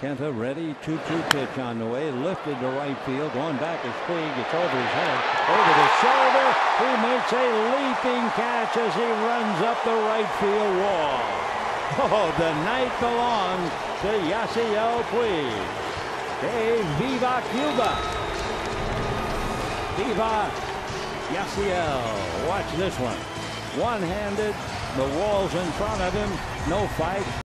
Kenta ready. 2-2 pitch on the way. Lifted to right field. Going back is Puig. It's over his head. Over the shoulder. He makes a leaping catch as he runs up the right field wall. Oh, the night belongs to Yasiel Puig. Hey, viva Cuba. Viva Yasiel. Watch this one. One-handed. The wall's in front of him. No fight.